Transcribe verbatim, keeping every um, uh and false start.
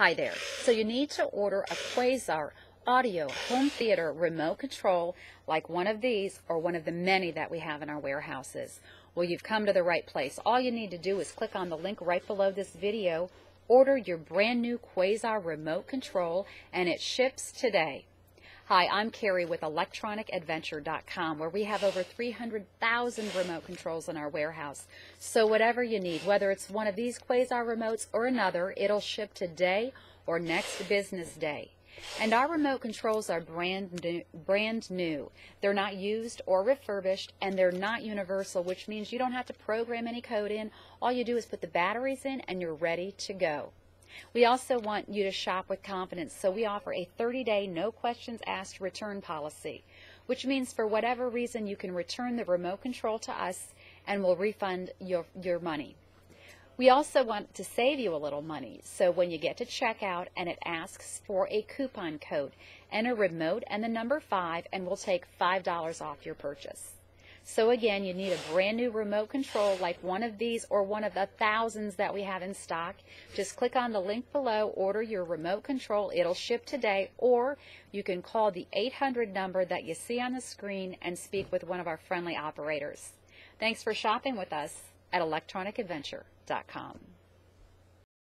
Hi there. So you need to order a Quasar audio home theater remote control like one of these or one of the many that we have in our warehouses. Well, you've come to the right place. All you need to do is click on the link right below this video, order your brand new Quasar remote control, and it ships today. Hi, I'm Carrie with electronic adventure dot com, where we have over three hundred thousand remote controls in our warehouse. So whatever you need, whether it's one of these Quasar remotes or another, it'll ship today or next business day. And our remote controls are brand new, brand new. They're not used or refurbished, and they're not universal, which means you don't have to program any code in. All you do is put the batteries in and you're ready to go. We also want you to shop with confidence, so we offer a thirty day, no questions asked return policy, which means for whatever reason you can return the remote control to us and we'll refund your, your money. We also want to save you a little money, so when you get to checkout and it asks for a coupon code, enter remote and the number five and we'll take five dollars off your purchase. So again, you need a brand new remote control like one of these or one of the thousands that we have in stock. Just click on the link below, order your remote control, it'll ship today, or you can call the eight hundred number that you see on the screen and speak with one of our friendly operators. Thanks for shopping with us at electronic adventure dot com.